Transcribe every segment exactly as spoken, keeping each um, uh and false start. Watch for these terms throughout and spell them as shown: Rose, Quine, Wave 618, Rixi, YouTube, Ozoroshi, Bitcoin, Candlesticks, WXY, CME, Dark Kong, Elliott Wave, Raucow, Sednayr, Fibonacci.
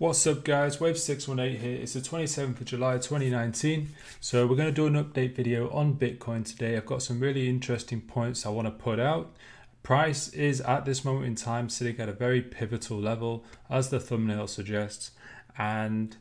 What's up guys, Wave six one eight here. It's the twenty-seventh of July twenty nineteen. So we're going to do an update video on Bitcoin today. I've got some really interesting points I want to put out. Price is at this moment in time sitting at a very pivotal level, as the thumbnail suggests, and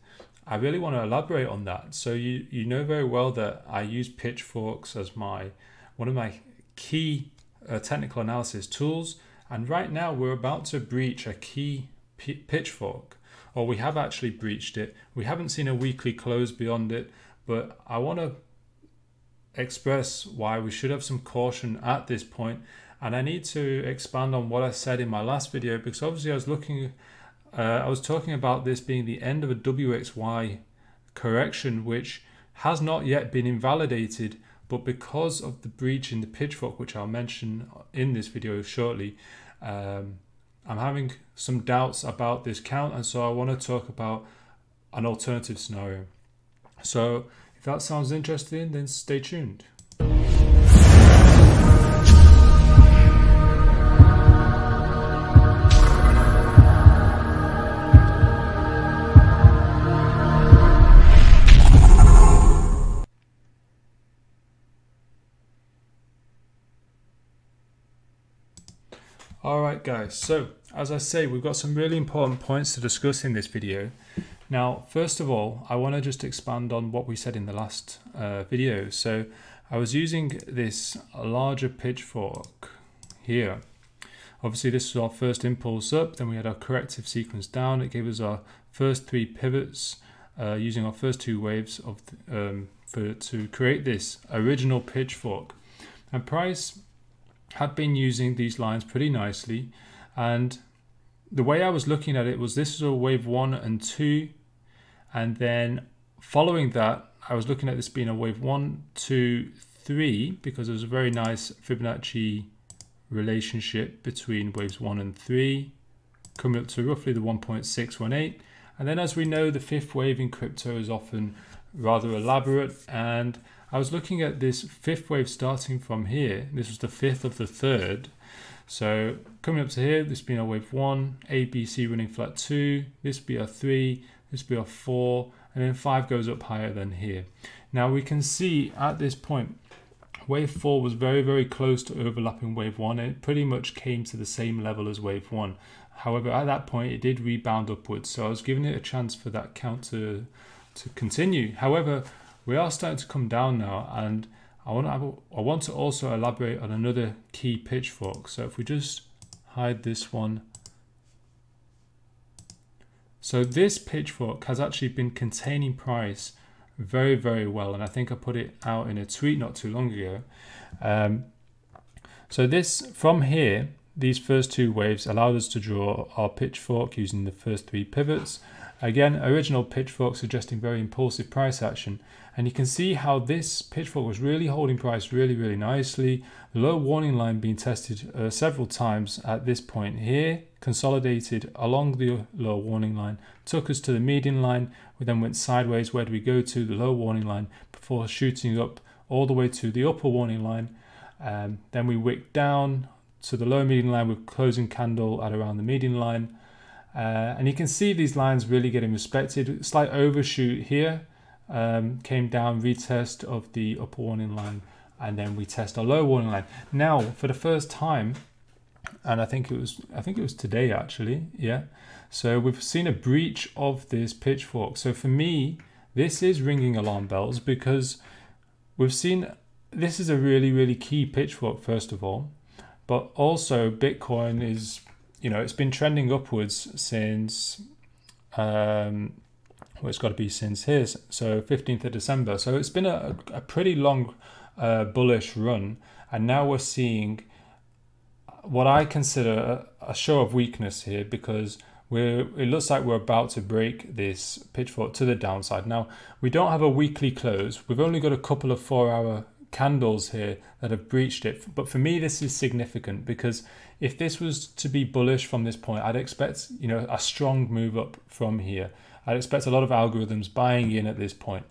I really want to elaborate on that. So you you know very well that I use pitchforks as my one of my key uh, technical analysis tools, and right now we're about to breach a key pitchfork. Or we have actually breached it. We haven't seen a weekly close beyond it, but I want to express why we should have some caution at this point. And I need to expand on what I said in my last video, because obviously I was looking, uh, I was talking about this being the end of a W X Y correction, which has not yet been invalidated, but because of the breach in the pitchfork, which I'll mention in this video shortly, um, I'm having some doubts about this count, and so I want to talk about an alternative scenario. So if that sounds interesting, then stay tuned. All right guys, so as I say, we've got some really important points to discuss in this video. Now, first of all, I want to just expand on what we said in the last uh, video. So I was using this larger pitchfork here. Obviously this was our first impulse up, then we had our corrective sequence down. It gave us our first three pivots uh, using our first two waves of the, um, for, to create this original pitchfork. And price had been using these lines pretty nicely, and the way I was looking at it was this is a wave one and two, and then following that I was looking at this being a wave one, two, three, because there's a very nice Fibonacci relationship between waves one and three coming up to roughly the one point six one eight. And then, as we know, the fifth wave in crypto is often rather elaborate, and I was looking at this fifth wave starting from here. This was the fifth of the third. So coming up to here, this being a wave one, A, B, C running flat two, this be a three, this be a four, and then five goes up higher than here. Now we can see at this point, wave four was very, very close to overlapping wave one. It pretty much came to the same level as wave one. However, at that point, it did rebound upwards. So I was giving it a chance for that count to, to continue. However, we are starting to come down now, and I want, to, I want to also elaborate on another key pitchfork. So if we just hide this one. So this pitchfork has actually been containing price very, very well, and I think I put it out in a tweet not too long ago. Um, so this, from here, these first two waves allowed us to draw our pitchfork using the first three pivots. Again, original pitchfork suggesting very impulsive price action. And you can see how this pitchfork was really holding price really, really nicely. The low warning line being tested uh, several times at this point here, consolidated along the low warning line, took us to the median line. We then went sideways. Where do we go to? The low warning line, before shooting up all the way to the upper warning line. Um, then we wick down to the low median line with closing candle at around the median line. Uh, and you can see these lines really getting respected. Slight overshoot here, um, came down, retest of the upper warning line, and then we test our low warning line. Now, for the first time, and I think it was, I think it was today actually, yeah. So we've seen a breach of this pitchfork. So for me, this is ringing alarm bells, because we've seen this is a really, really key pitchfork first of all, but also Bitcoin is. You know, it's been trending upwards since, um, well, it's got to be since here, so fifteenth of December. So it's been a, a pretty long uh, bullish run, and now we're seeing what I consider a show of weakness here, because we're, it looks like we're about to break this pitchfork to the downside. Now, we don't have a weekly close. We've only got a couple of four-hour candles here that have breached it, but for me this is significant, because if this was to be bullish from this point, I'd expect, you know, a strong move up from here. I'd expect a lot of algorithms buying in at this point,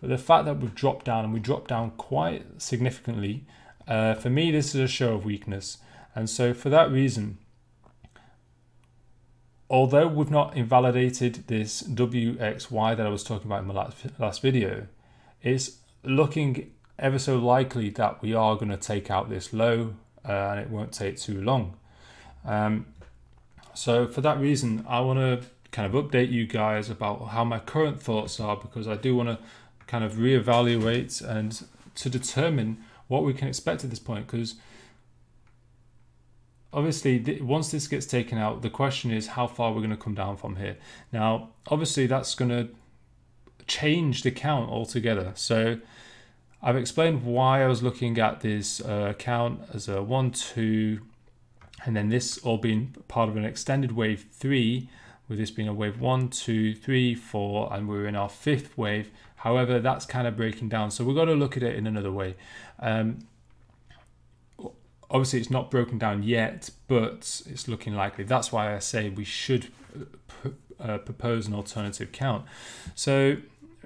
but the fact that we've dropped down, and we dropped down quite significantly, uh, for me this is a show of weakness. And so for that reason, although we've not invalidated this W X Y that I was talking about in my last, last video, it's looking ever so likely that we are going to take out this low uh, and it won't take too long. Um, so for that reason, I want to kind of update you guys about how my current thoughts are, because I do want to kind of reevaluate and to determine what we can expect at this point, because obviously th once this gets taken out, the question is how far we're going to come down from here. Now, obviously that's going to change the count altogether. So I've explained why I was looking at this uh, count as a one, two, and then this all being part of an extended wave three, with this being a wave one, two, three, four, and we're in our fifth wave. However, that's kind of breaking down. So we've got to look at it in another way. Um, obviously it's not broken down yet, but it's looking likely. That's why I say we should uh, propose an alternative count. So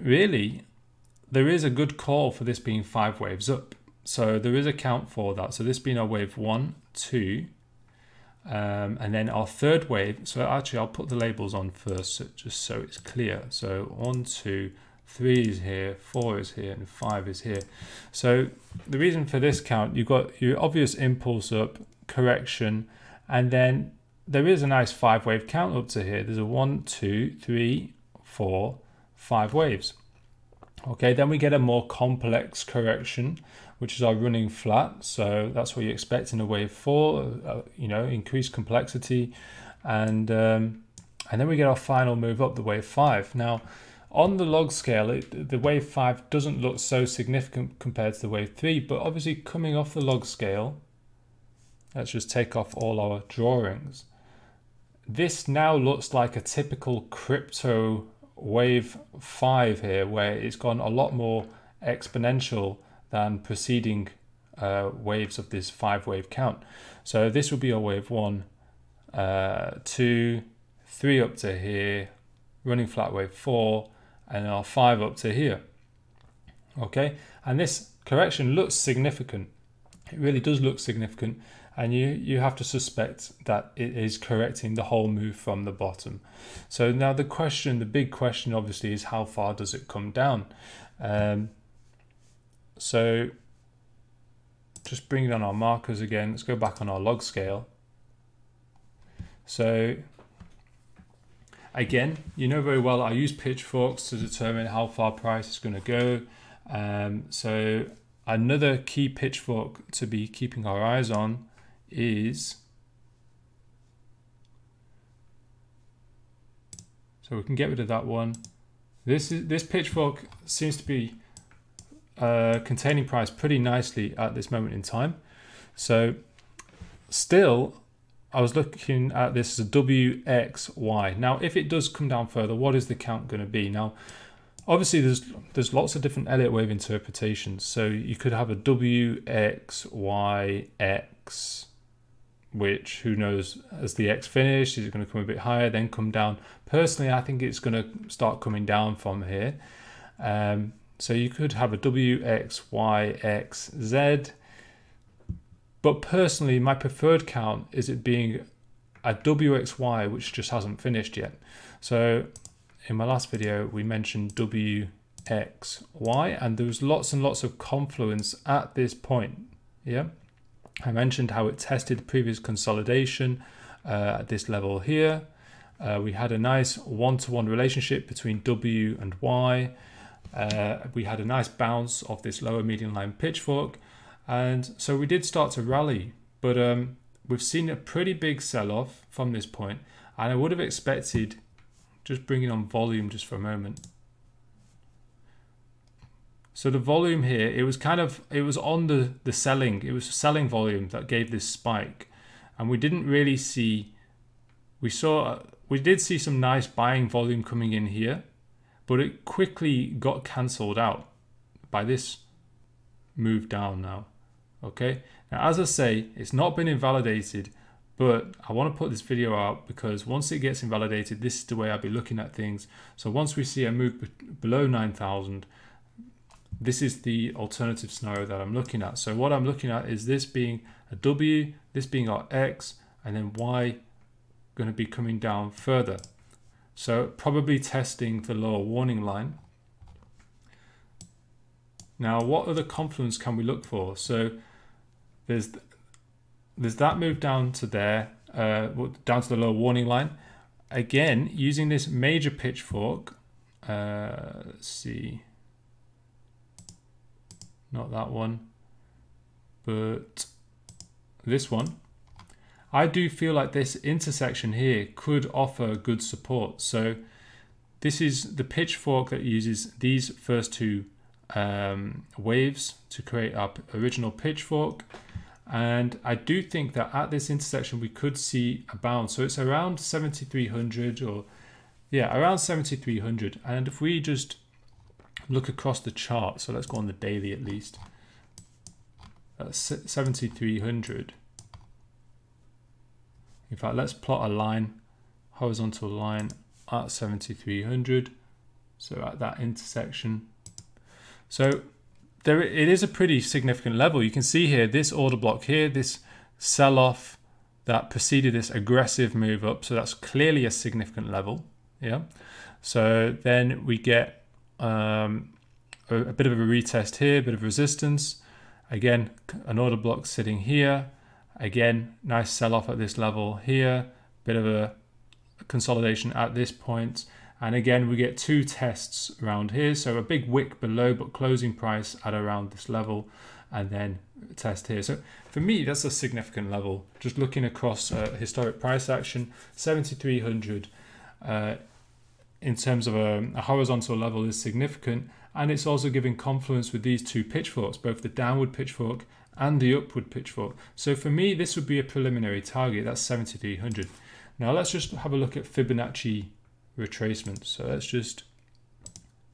really, there is a good call for this being five waves up. So there is a count for that. So this being our wave one, two, um, and then our third wave. So actually I'll put the labels on first, so just so it's clear. So one, two, three is here, four is here, and five is here. So the reason for this count, you've got your obvious impulse up, correction, and then there is a nice five wave count up to here. There's a one, two, three, four, five waves. Okay, then we get a more complex correction, which is our running flat. So that's what you expect in a wave four, uh, you know, increased complexity. And um, and then we get our final move up, the wave five. Now, on the log scale, it, the wave five doesn't look so significant compared to the wave three, but obviously coming off the log scale, let's just take off all our drawings. This now looks like a typical crypto wave five here, where it's gone a lot more exponential than preceding uh, waves of this five wave count. So this will be a wave one, uh, two, three up to here, running flat wave four, and our five up to here. Okay, and this correction looks significant. It really does look significant, and you you have to suspect that it is correcting the whole move from the bottom. So now the question, the big question obviously, is how far does it come down? Um, so just bring down our markers again. Let's go back on our log scale. So again, you know very well I use pitchforks to determine how far price is going to go. Um, so another key pitchfork to be keeping our eyes on is, so we can get rid of that one. This is this pitchfork seems to be uh, containing price pretty nicely at this moment in time. So still, I was looking at this as a W X Y. Now, if it does come down further, what is the count going to be? Now, obviously, there's there's lots of different Elliott wave interpretations. So you could have a W X Y X, which who knows, as the X finished, is it going to come a bit higher, then come down? Personally, I think it's going to start coming down from here. Um, so you could have a W X Y X Z. But personally, my preferred count is it being a W X Y, which just hasn't finished yet. So in my last video, we mentioned W X Y, and there was lots and lots of confluence at this point. Yeah, I mentioned how it tested previous consolidation uh, at this level here. Uh, we had a nice one-to-one relationship between W and Y. Uh, we had a nice bounce off this lower median line pitchfork. And so we did start to rally, but um, we've seen a pretty big sell-off from this point, and I would have expected, just bringing on volume just for a moment. So the volume here, it was kind of, it was on the, the selling, it was selling volume that gave this spike. And we didn't really see, we saw, we did see some nice buying volume coming in here, but it quickly got cancelled out by this move down now. Okay, now as I say, it's not been invalidated, but I want to put this video out because once it gets invalidated, this is the way I'll be looking at things. So once we see a move below nine thousand, this is the alternative scenario that I'm looking at. So what I'm looking at is this being a W, this being our X, and then Y going to be coming down further. So probably testing the lower warning line. Now, what other confluence can we look for? So there's there's that move down to there, uh, down to the lower warning line. Again, using this major pitchfork, uh, let's see, not that one, but this one. I do feel like this intersection here could offer good support. So this is the pitchfork that uses these first two um, waves to create our original pitchfork. And I do think that at this intersection, we could see a bounce. So it's around seventy-three hundred, or yeah, around seventy-three hundred. And if we just look across the chart, so let's go on the daily at least, that's seventy-three hundred. In fact, let's plot a line, horizontal line at seventy-three hundred. So at that intersection. So there, it is a pretty significant level. You can see here, this order block here, this sell-off that preceded this aggressive move up. So that's clearly a significant level, yeah? So then we get um, a, a bit of a retest here, a bit of resistance. Again, an order block sitting here. Again, nice sell-off at this level here, bit of a consolidation at this point. And again, we get two tests around here. So a big wick below, but closing price at around this level, and then a test here. So for me, that's a significant level. Just looking across uh, historic price action, seventy-three hundred uh, in terms of a, a horizontal level is significant. And it's also giving confluence with these two pitchforks, both the downward pitchfork and the upward pitchfork. So for me, this would be a preliminary target. That's seventy-three hundred. Now let's just have a look at Fibonacci retracement. So let's just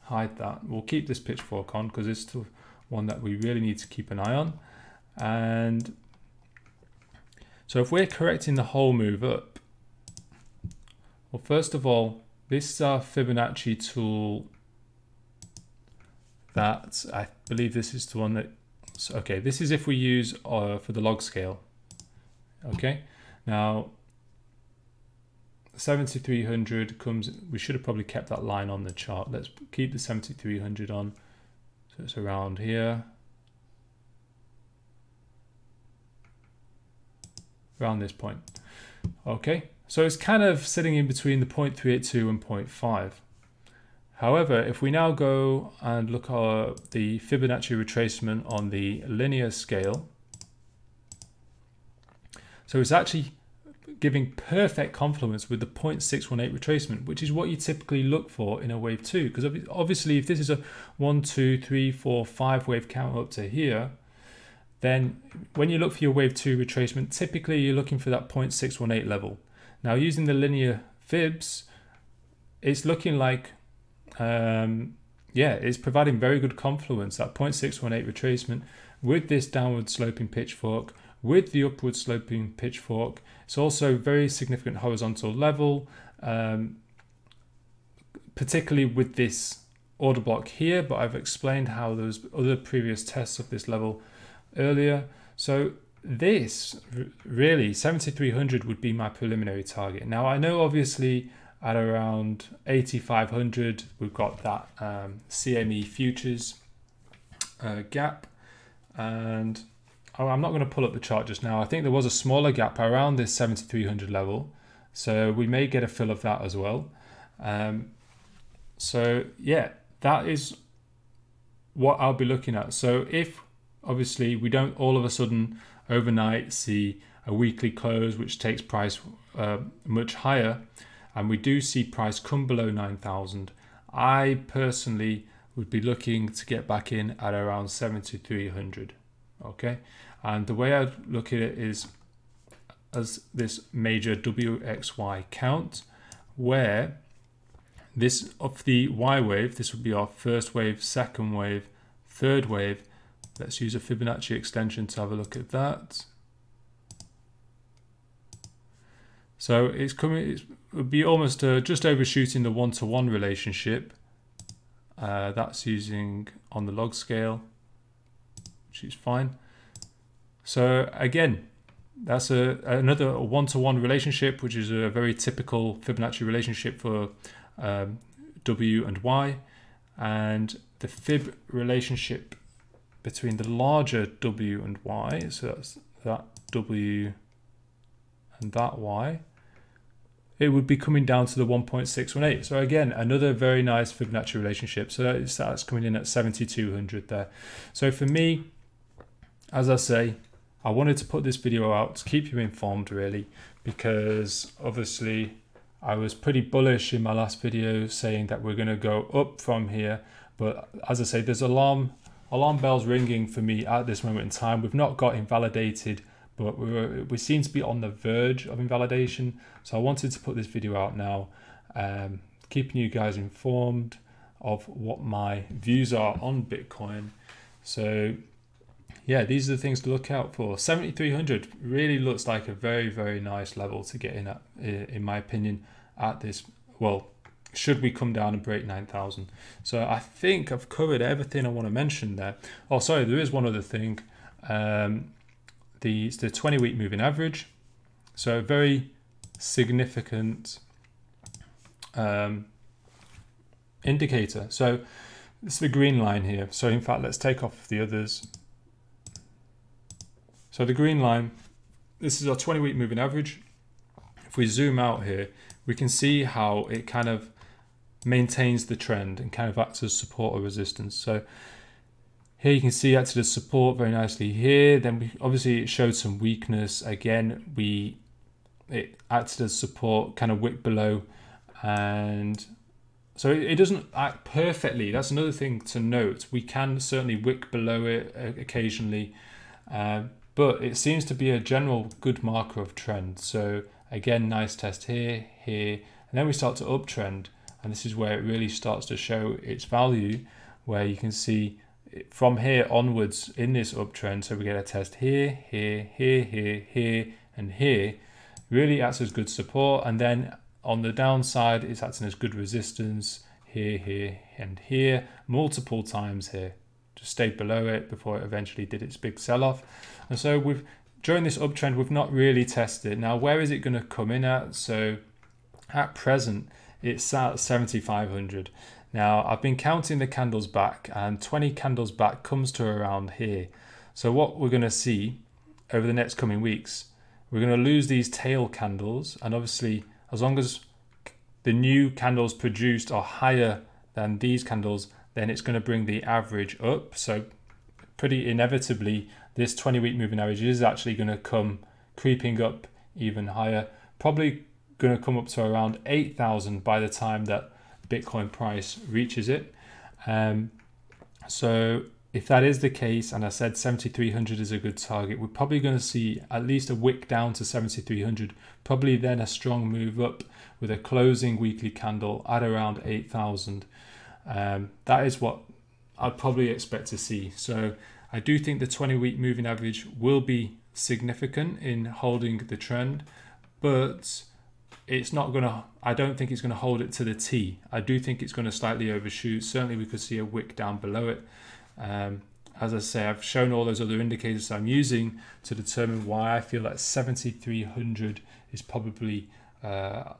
hide that. We'll keep this pitchfork on because it's the one that we really need to keep an eye on. And so if we're correcting the whole move up, well, first of all, this is our Fibonacci tool that I believe this is the one that, so, okay, this is if we use uh, for the log scale. Okay, now seventy-three hundred comes, we should have probably kept that line on the chart. Let's keep the seventy-three hundred on. So it's around here, around this point. Okay, so it's kind of sitting in between the zero point three eight two and zero point five. However, if we now go and look at the Fibonacci retracement on the linear scale, so it's actually giving perfect confluence with the zero point six one eight retracement, which is what you typically look for in a wave two. Because obviously, if this is a one, two, three, four, five wave count up to here, then when you look for your wave two retracement, typically you're looking for that zero point six one eight level. Now, using the linear fibs, it's looking like Um, yeah, it's providing very good confluence, that zero point six one eight retracement with this downward sloping pitchfork, with the upward sloping pitchfork. It's also very significant horizontal level, um, particularly with this order block here, but I've explained how there was other previous tests of this level earlier. So this really, seventy-three hundred would be my preliminary target. Now I know obviously at around eighty-five hundred, we've got that um, C M E futures uh, gap. And I'm not gonna pull up the chart just now. I think there was a smaller gap around this seventy-three hundred level. So we may get a fill of that as well. Um, so yeah, that is what I'll be looking at. So if obviously we don't all of a sudden overnight see a weekly close, which takes price uh, much higher, and we do see price come below nine thousand, I personally would be looking to get back in at around seventy-three hundred, okay? And the way I look at it is as this major W X Y count, where this of the Y wave, this would be our first wave, second wave, third wave. Let's use a Fibonacci extension to have a look at that. So it's coming, it's, it would be almost uh, just overshooting the one-to-one relationship. Uh, that's using on the log scale, which is fine. So again, that's a, another one-to-one relationship, which is a very typical Fibonacci relationship for um, W and Y. And the Fib relationship between the larger W and Y, so that's that W and that Y, it would be coming down to the one point six one eight. So again, another very nice Fibonacci relationship. So that's, that's coming in at seventy-two hundred there. So for me, as I say, I wanted to put this video out to keep you informed really, because obviously I was pretty bullish in my last video saying that we're going to go up from here. But as I say, there's alarm, alarm bells ringing for me at this moment in time. We've not got invalidated, but we, were, we seem to be on the verge of invalidation. So I wanted to put this video out now, um, keeping you guys informed of what my views are on Bitcoin. So yeah, these are the things to look out for. seventy-three hundred really looks like a very, very nice level to get in at, in my opinion, at this, well, should we come down and break nine thousand. So I think I've covered everything I want to mention there. Oh, sorry, there is one other thing. Um, the the twenty-week moving average. So a very significant um, indicator. So this is the green line here. So in fact, let's take off the others. So the green line, this is our twenty-week moving average. If we zoom out here, we can see how it kind of maintains the trend and kind of acts as support or resistance. So here you can see acted as support very nicely here. Then we, obviously it showed some weakness. Again, we it acted as support, kind of wick below. And so it, it doesn't act perfectly. That's another thing to note. We can certainly wick below it occasionally. Um, But it seems to be a general good marker of trend. So again, nice test here, here, and then we start to uptrend. And this is where it really starts to show its value, where you can see from here onwards in this uptrend. So we get a test here, here, here, here, here, and here. Really acts as good support. And then on the downside, it's acting as good resistance here, here, and here, multiple times here. Just stayed below it before it eventually did its big sell-off. And so we've during this uptrend, we've not really tested it. Now, where is it going to come in at? So at present, it's at seventy-five hundred. Now, I've been counting the candles back, and twenty candles back comes to around here. So what we're going to see over the next coming weeks, we're going to lose these tail candles. And obviously, as long as the new candles produced are higher than these candles, then it's going to bring the average up. So pretty inevitably, this twenty-week moving average is actually going to come creeping up even higher, probably going to come up to around eight thousand by the time that Bitcoin price reaches it. Um, so if that is the case, and I said seventy-three hundred is a good target, we're probably going to see at least a wick down to seventy-three hundred, probably then a strong move up with a closing weekly candle at around eight thousand. Um, that is what I'd probably expect to see. So I do think the twenty-week moving average will be significant in holding the trend, but it's not going to, I don't think it's going to hold it to the T. I do think it's going to slightly overshoot. Certainly we could see a wick down below it. Um, as I say, I've shown all those other indicators I'm using to determine why I feel that seventy-three hundred is probably uh,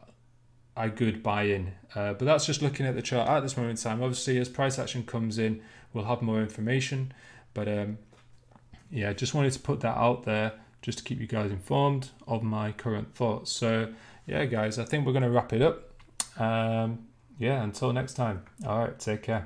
a good buy-in, uh, but that's just looking at the chart at this moment in time. Obviously, as price action comes in, we'll have more information, but um, yeah, just wanted to put that out there just to keep you guys informed of my current thoughts. So yeah, guys, I think we're going to wrap it up. Um, yeah, until next time. All right, take care.